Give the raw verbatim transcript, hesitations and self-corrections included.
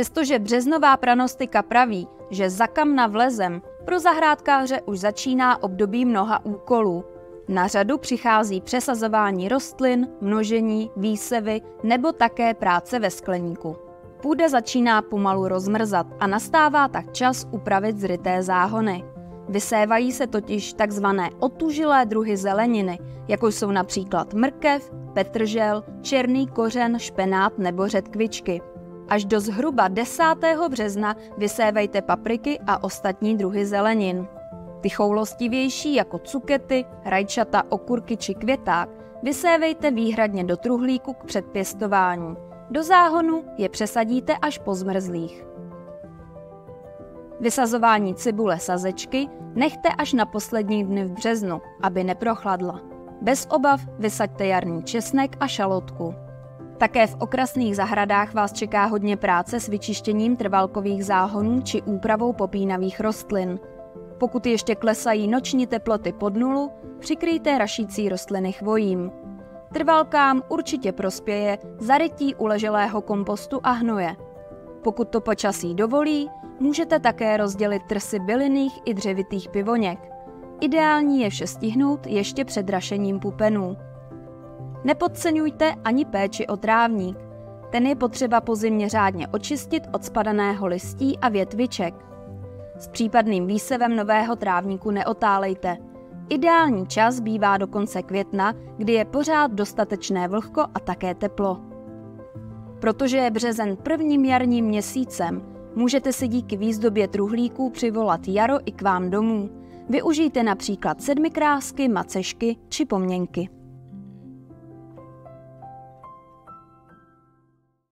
Přestože březnová prognostika praví, že za kamna vlezem, pro zahrádkáře už začíná období mnoha úkolů. Na řadu přichází přesazování rostlin, množení, výsevy nebo také práce ve skleníku. Půda začíná pomalu rozmrzat a nastává tak čas upravit zryté záhony. Vysévají se totiž tzv. Otužilé druhy zeleniny, jako jsou například mrkev, petržel, černý kořen, špenát nebo řetkvičky. Až do zhruba desátého března vysévejte papriky a ostatní druhy zelenin. Ty choulostivější jako cukety, rajčata, okurky či květák vysévejte výhradně do truhlíku k předpěstování. Do záhonu je přesadíte až po zmrzlých. Vysazování cibule sazečky nechte až na poslední dny v březnu, aby neprochladla. Bez obav vysaďte jarní česnek a šalotku. Také v okrasných zahradách vás čeká hodně práce s vyčištěním trvalkových záhonů či úpravou popínavých rostlin. Pokud ještě klesají noční teploty pod nulu, přikryjte rašící rostliny chvojím. Trvalkám určitě prospěje zarytí uleželého kompostu a hnoje. Pokud to počasí dovolí, můžete také rozdělit trsy bylinných i dřevitých pivoněk. Ideální je vše stihnout ještě před rašením pupenů. Nepodceňujte ani péči o trávník. Ten je potřeba po zimě řádně očistit od spadaného listí a větviček. S případným výsevem nového trávníku neotálejte. Ideální čas bývá do konce května, kdy je pořád dostatečné vlhko a také teplo. Protože je březen prvním jarním měsícem, můžete si díky výzdobě truhlíků přivolat jaro i k vám domů. Využijte například sedmikrásky, macešky či pomněnky.